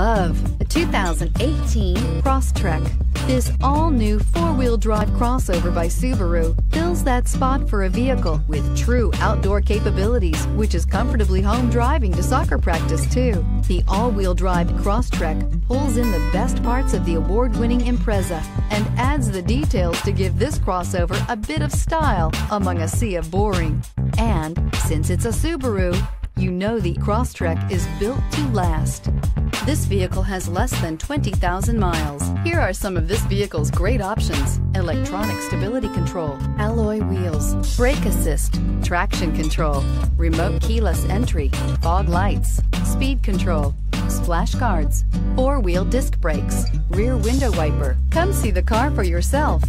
love the 2018 Crosstrek. This all-new four-wheel drive crossover by Subaru fills that spot for a vehicle with true outdoor capabilities, which is comfortably home driving to soccer practice too. The all-wheel drive Crosstrek pulls in the best parts of the award-winning Impreza and adds the details to give this crossover a bit of style among a sea of boring. And since it's a Subaru, you know the Crosstrek is built to last. This vehicle has less than 20,000 miles. Here are some of this vehicle's great options: electronic stability control, alloy wheels, brake assist, traction control, remote keyless entry, fog lights, speed control, splash guards, four-wheel disc brakes, rear window wiper. Come see the car for yourself.